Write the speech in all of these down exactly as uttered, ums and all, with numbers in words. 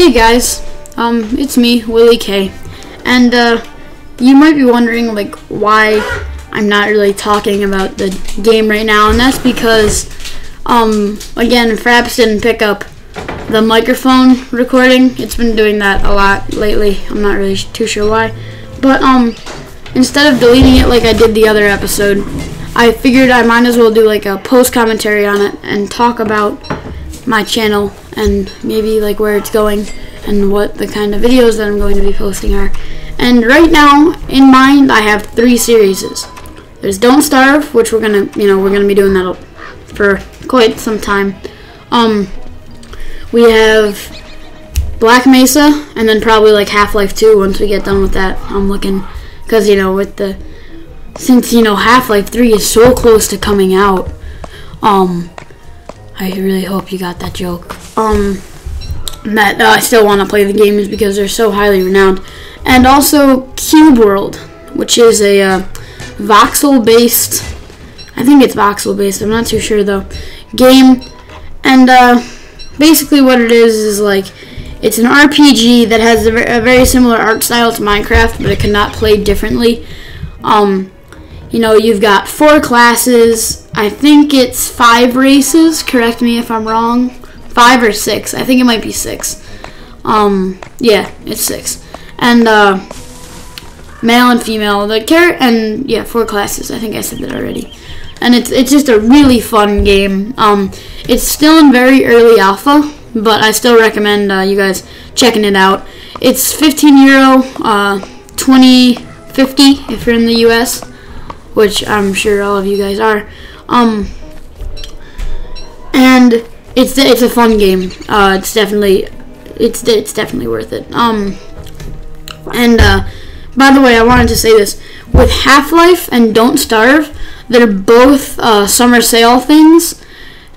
Hey guys, um, it's me, WillyK, and uh, you might be wondering like why I'm not really talking about the game right now, and that's because, um, again, Fraps didn't pick up the microphone recording. It's been doing that a lot lately. I'm not really too sure why, but um, instead of deleting it like I did the other episode, I figured I might as well do like a post commentary on it and talk about my channel and maybe like where it's going and what the kind of videos that I'm going to be posting are. And right now in mind I have three series. There's Don't Starve, which we're gonna, you know, we're gonna be doing that for quite some time. Um, we have Black Mesa, and then probably like Half-Life two once we get done with that. I'm looking, because you know with the since you know Half-Life three is so close to coming out. Um, I really hope you got that joke. Um, that uh, I still want to play the games because they're so highly renowned. And also Cube World, which is a uh, voxel-based, I think it's voxel-based, I'm not too sure though, game. And uh, basically what it is is like, it's an R P G that has a, a very similar art style to Minecraft, but it cannot play differently. Um, you know, you've got four classes. I think it's five races. Correct me if I'm wrong. Five or six. I think it might be six. Um, yeah, it's six. And uh, male and female. The char- and yeah, four classes. I think I said that already. And it's it's just a really fun game. Um, it's still in very early alpha, but I still recommend uh, you guys checking it out. It's fifteen euro, uh, twenty fifty if you're in the U S, which I'm sure all of you guys are. Um, and it's it's a fun game. Uh, it's definitely it's it's definitely worth it. Um, and uh, by the way, I wanted to say this with Half-Life and Don't Starve, they're both uh, summer sale things.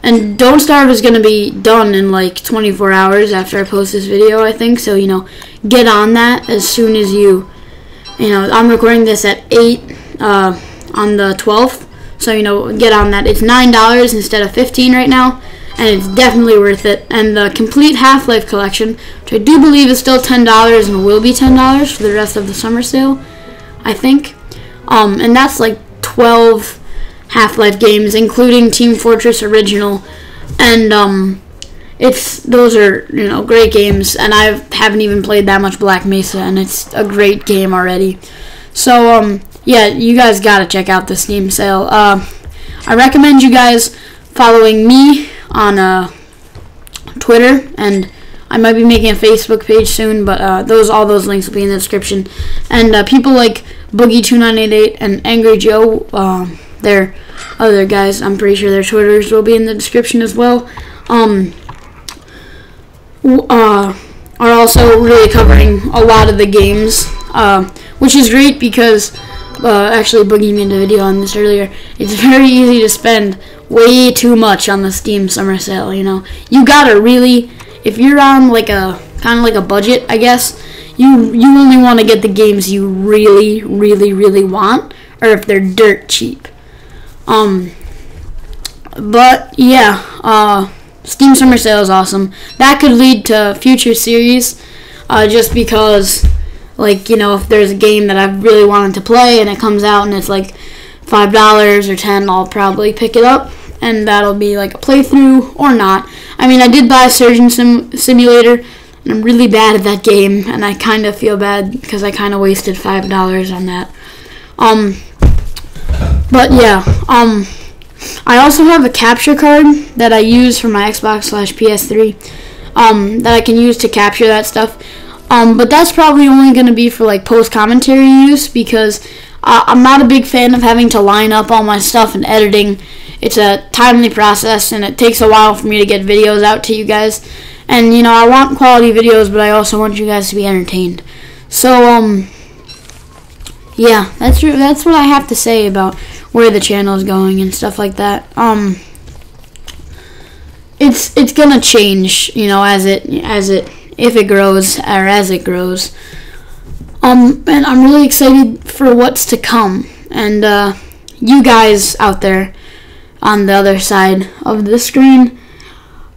And Don't Starve is going to be done in like twenty-four hours after I post this video, I think. So you know, get on that as soon as you you know. I'm recording this at eight. Uh, on the twelfth, so you know, get on that. It's nine dollars instead of fifteen right now, and it's definitely worth it. And the complete Half-Life collection, which I do believe is still ten dollars and will be ten dollars for the rest of the summer sale, I think. Um, and that's like twelve Half-Life games, including Team Fortress Original, and um, it's those are you know great games. And I haven't even played that much Black Mesa, and it's a great game already. So um. yeah, you guys gotta check out the Steam sale. Uh, I recommend you guys following me on uh, Twitter, and I might be making a Facebook page soon, but uh, those all those links will be in the description. And uh, people like Boogie two nine eight eight and Angry Joe, uh, they're other guys, I'm pretty sure their Twitters will be in the description as well, um, uh, are also really covering a lot of the games, uh, which is great because... Uh, actually, Boogie made a video on this earlier. It's very easy to spend way too much on the Steam summer sale. You know, you gotta really, if you're on like a kind of like a budget, I guess, you you only want to get the games you really, really, really want, or if they're dirt cheap. Um, but yeah, uh, Steam summer sale is awesome. That could lead to future series, uh, just because. Like, you know, if there's a game that I've really wanted to play and it comes out and it's like five dollars or ten dollars, I'll probably pick it up. And that'll be like a playthrough or not. I mean, I did buy Surgeon Sim Simulator, and I'm really bad at that game. And I kind of feel bad because I kind of wasted five dollars on that. Um, but yeah, um, I also have a capture card that I use for my Xbox slash P S three um, that I can use to capture that stuff. Um, but that's probably only going to be for like post-commentary use because uh, I'm not a big fan of having to line up all my stuff and editing. It's a timely process and it takes a while for me to get videos out to you guys. And you know, I want quality videos, but I also want you guys to be entertained. So um, yeah, that's that's what I have to say about where the channel is going and stuff like that. Um, it's it's gonna change, you know, as it as it. if it grows, or as it grows. Um, and I'm really excited for what's to come. And uh, you guys out there on the other side of the screen,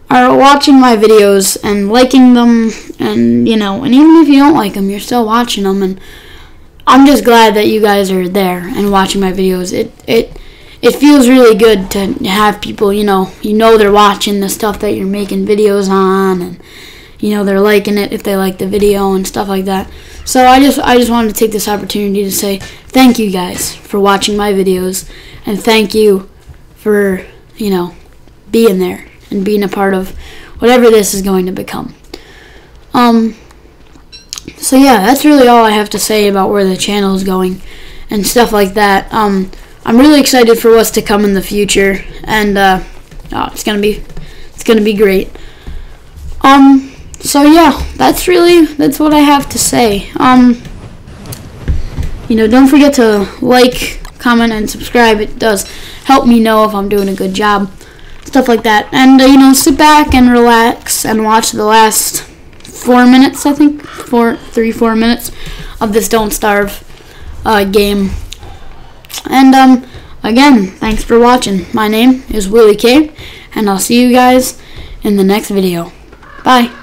are watching my videos and liking them, and, you know, and even if you don't like them, you're still watching them, and I'm just glad that you guys are there and watching my videos. It it it feels really good to have people, you know, you know they're watching the stuff that you're making videos on, and, you know, they're liking it if they like the video and stuff like that. So I just I just wanted to take this opportunity to say thank you guys for watching my videos, and thank you for, you know, being there and being a part of whatever this is going to become. Um, so yeah, that's really all I have to say about where the channel is going and stuff like that. Um, I'm really excited for what's to come in the future, and uh, oh, it's gonna be it's gonna be great. Um, so yeah, that's really that's what I have to say. Um, you know, don't forget to like, comment, and subscribe. It does help me know if I'm doing a good job. Stuff like that, and uh, you know, sit back and relax and watch the last four minutes, I think, four, three, four minutes of this Don't Starve uh, game. And um, again, thanks for watching. My name is WillyK, and I'll see you guys in the next video. Bye.